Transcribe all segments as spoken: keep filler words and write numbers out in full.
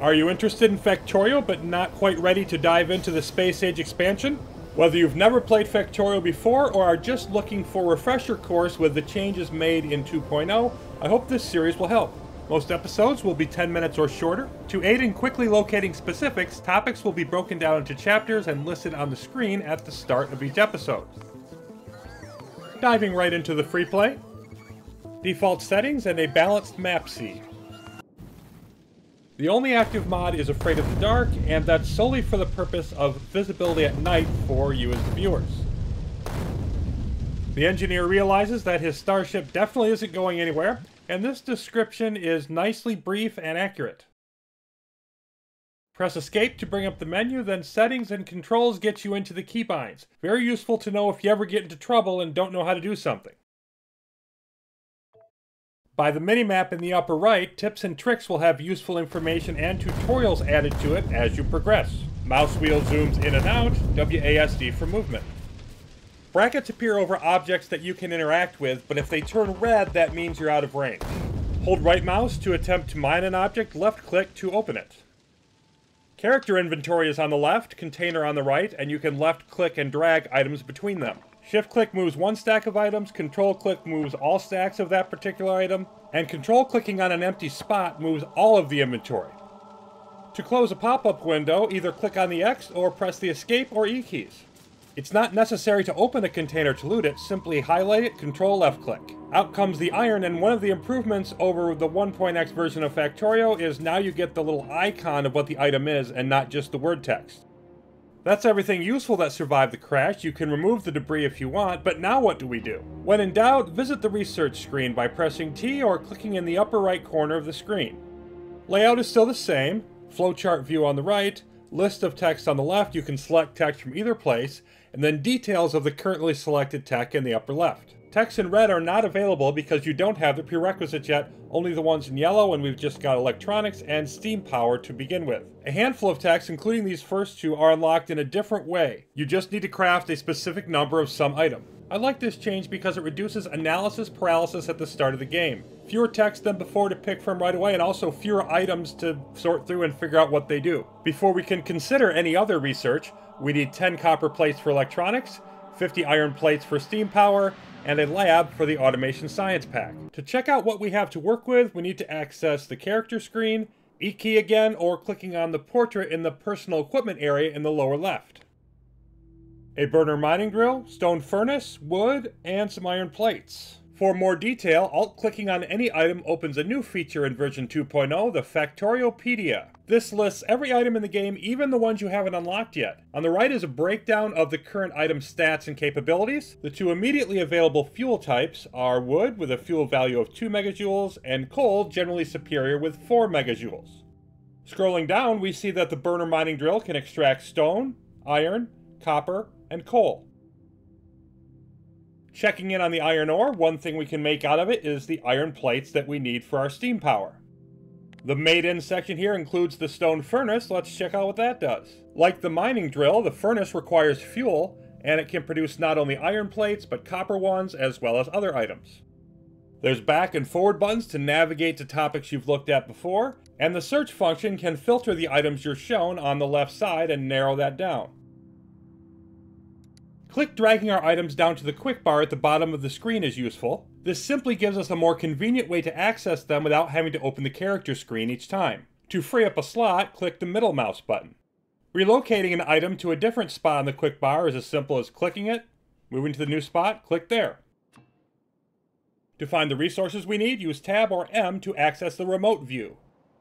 Are you interested in Factorio but not quite ready to dive into the Space Age expansion? Whether you've never played Factorio before or are just looking for a refresher course with the changes made in two point oh, I hope this series will help. Most episodes will be ten minutes or shorter. To aid in quickly locating specifics, topics will be broken down into chapters and listed on the screen at the start of each episode. Diving right into the free play, default settings and a balanced map seed. The only active mod is Afraid of the Dark, and that's solely for the purpose of visibility at night for you as the viewers. The engineer realizes that his starship definitely isn't going anywhere, and this description is nicely brief and accurate. Press escape to bring up the menu, then settings and controls get you into the keybinds. Very useful to know if you ever get into trouble and don't know how to do something. By the minimap in the upper right, tips and tricks will have useful information and tutorials added to it as you progress. Mouse wheel zooms in and out, W A S D for movement. Brackets appear over objects that you can interact with, but if they turn red, that means you're out of range. Hold right mouse to attempt to mine an object, left click to open it. Character inventory is on the left, container on the right, and you can left click and drag items between them. Shift-click moves one stack of items, Control-click moves all stacks of that particular item, and Control-clicking on an empty spot moves all of the inventory. To close a pop-up window, either click on the X or press the Escape or E keys. It's not necessary to open a container to loot it, simply highlight it, Control-left-click. Out comes the iron, and one of the improvements over the one point X version of Factorio is now you get the little icon of what the item is and not just the word text. That's everything useful that survived the crash. You can remove the debris if you want, but now what do we do? When in doubt, visit the research screen by pressing T or clicking in the upper right corner of the screen. Layout is still the same, flowchart view on the right, list of text on the left, you can select text from either place, and then details of the currently selected tech in the upper left. Text in red are not available because you don't have the prerequisites yet, only the ones in yellow, and we've just got electronics and steam power to begin with. A handful of texts, including these first two, are unlocked in a different way. You just need to craft a specific number of some item. I like this change because it reduces analysis paralysis at the start of the game. Fewer texts than before to pick from right away, and also fewer items to sort through and figure out what they do. Before we can consider any other research, we need ten copper plates for electronics, fifty iron plates for steam power, and a lab for the automation science pack. To check out what we have to work with, we need to access the character screen, E key again, or clicking on the portrait in the personal equipment area in the lower left. A burner mining drill, stone furnace, wood, and some iron plates. For more detail, alt-clicking on any item opens a new feature in version two point oh, the Factoriopedia. This lists every item in the game, even the ones you haven't unlocked yet. On the right is a breakdown of the current item stats and capabilities. The two immediately available fuel types are wood with a fuel value of two megajoules and coal, generally superior, with four megajoules. Scrolling down, we see that the burner mining drill can extract stone, iron, copper, and coal. Checking in on the iron ore, one thing we can make out of it is the iron plates that we need for our steam power. The made-in section here includes the stone furnace. Let's check out what that does. Like the mining drill, the furnace requires fuel, and it can produce not only iron plates, but copper ones, as well as other items. There's back and forward buttons to navigate to topics you've looked at before, and the search function can filter the items you're shown on the left side and narrow that down. Click dragging our items down to the quick bar at the bottom of the screen is useful. This simply gives us a more convenient way to access them without having to open the character screen each time. To free up a slot, click the middle mouse button. Relocating an item to a different spot on the quick bar is as simple as clicking it, moving to the new spot, click there. To find the resources we need, use Tab or M to access the remote view.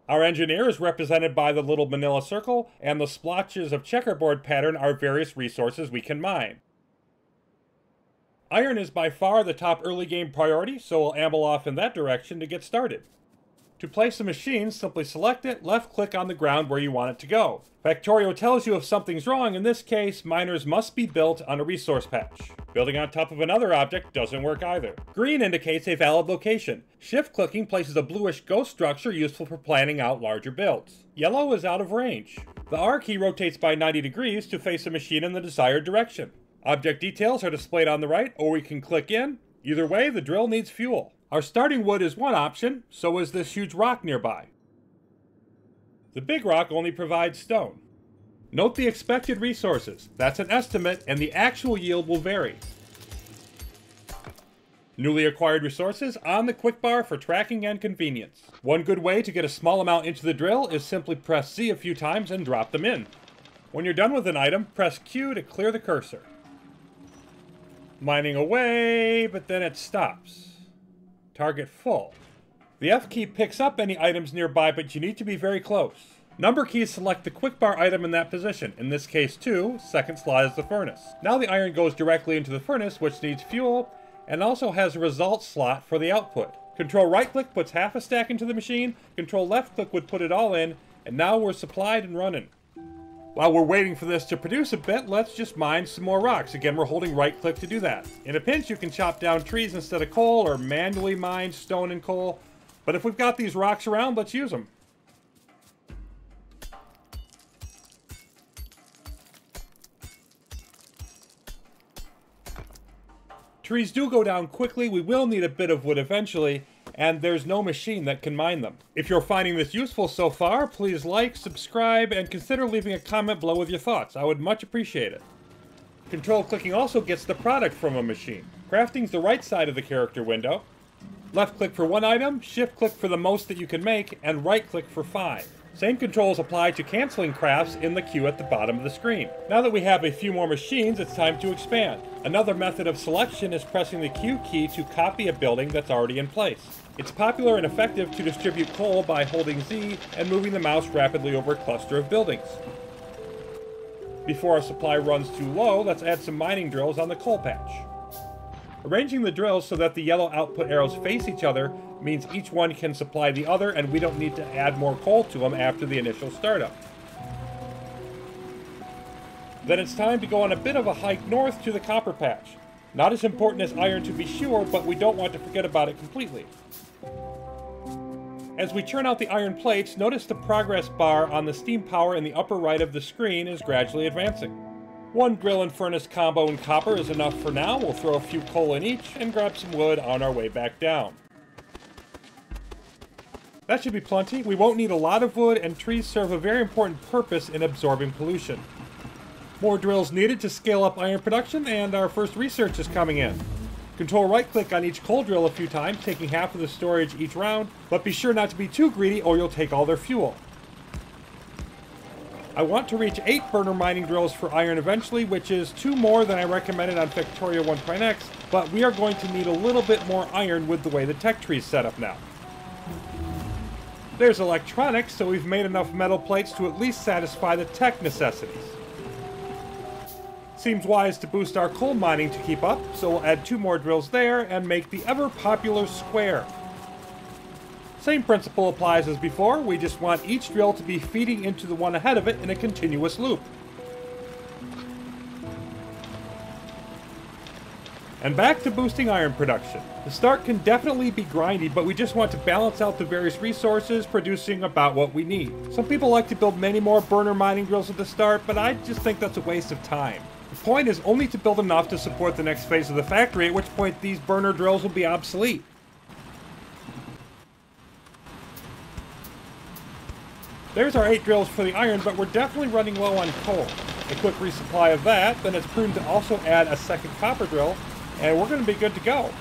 Our engineer is represented by the little manila circle, and the splotches of checkerboard pattern are various resources we can mine. Iron is by far the top early game priority, so we'll amble off in that direction to get started. To place the machine, simply select it, left click on the ground where you want it to go. Factorio tells you if something's wrong. In this case, miners must be built on a resource patch. Building on top of another object doesn't work either. Green indicates a valid location. Shift clicking places a bluish ghost structure useful for planning out larger builds. Yellow is out of range. The R key rotates by ninety degrees to face the machine in the desired direction. Object details are displayed on the right, or we can click in. Either way, the drill needs fuel. Our starting wood is one option, so is this huge rock nearby. The big rock only provides stone. Note the expected resources. That's an estimate, and the actual yield will vary. Newly acquired resources on the quick bar for tracking and convenience. One good way to get a small amount into the drill is simply press Z a few times and drop them in. When you're done with an item, press Q to clear the cursor. Mining away, but then it stops. Target full. The F key picks up any items nearby, but you need to be very close. Number keys select the quick bar item in that position. In this case, two, second slot is the furnace. Now the iron goes directly into the furnace, which needs fuel, and also has a result slot for the output. Control right click puts half a stack into the machine, control left click would put it all in, and now we're supplied and running. While we're waiting for this to produce a bit, let's just mine some more rocks. Again, we're holding right click to do that. In a pinch, you can chop down trees instead of coal or manually mine stone and coal. But if we've got these rocks around, let's use them. Trees do go down quickly. We will need a bit of wood eventually, and there's no machine that can mine them. If you're finding this useful so far, please like, subscribe, and consider leaving a comment below with your thoughts. I would much appreciate it. Control clicking also gets the product from a machine. Crafting's the right side of the character window. Left click for one item, shift click for the most that you can make, and right click for five. Same controls apply to canceling crafts in the queue at the bottom of the screen. Now that we have a few more machines, it's time to expand. Another method of selection is pressing the Q key to copy a building that's already in place. It's popular and effective to distribute coal by holding Z and moving the mouse rapidly over a cluster of buildings. Before our supply runs too low, let's add some mining drills on the coal patch. Arranging the drills so that the yellow output arrows face each other means each one can supply the other, and we don't need to add more coal to them after the initial startup. Then it's time to go on a bit of a hike north to the copper patch. Not as important as iron to be sure, but we don't want to forget about it completely. As we churn out the iron plates, notice the progress bar on the steam power in the upper right of the screen is gradually advancing. One grill and furnace combo in copper is enough for now. We'll throw a few coal in each and grab some wood on our way back down. That should be plenty. We won't need a lot of wood, and trees serve a very important purpose in absorbing pollution. More drills needed to scale up iron production, and our first research is coming in. Control right click on each coal drill a few times, taking half of the storage each round, but be sure not to be too greedy or you'll take all their fuel. I want to reach eight burner mining drills for iron eventually, which is two more than I recommended on Factorio one point X, but we are going to need a little bit more iron with the way the tech tree is set up now. There's electronics, so we've made enough metal plates to at least satisfy the tech necessities. Seems wise to boost our coal mining to keep up, so we'll add two more drills there and make the ever-popular square. Same principle applies as before. We just want each drill to be feeding into the one ahead of it in a continuous loop. And back to boosting iron production. The start can definitely be grindy, but we just want to balance out the various resources, producing about what we need. Some people like to build many more burner mining drills at the start, but I just think that's a waste of time. The point is only to build enough to support the next phase of the factory, at which point these burner drills will be obsolete. There's our eight drills for the iron, but we're definitely running low on coal. A quick resupply of that, then it's prudent to also add a second copper drill, and we're going to be good to go.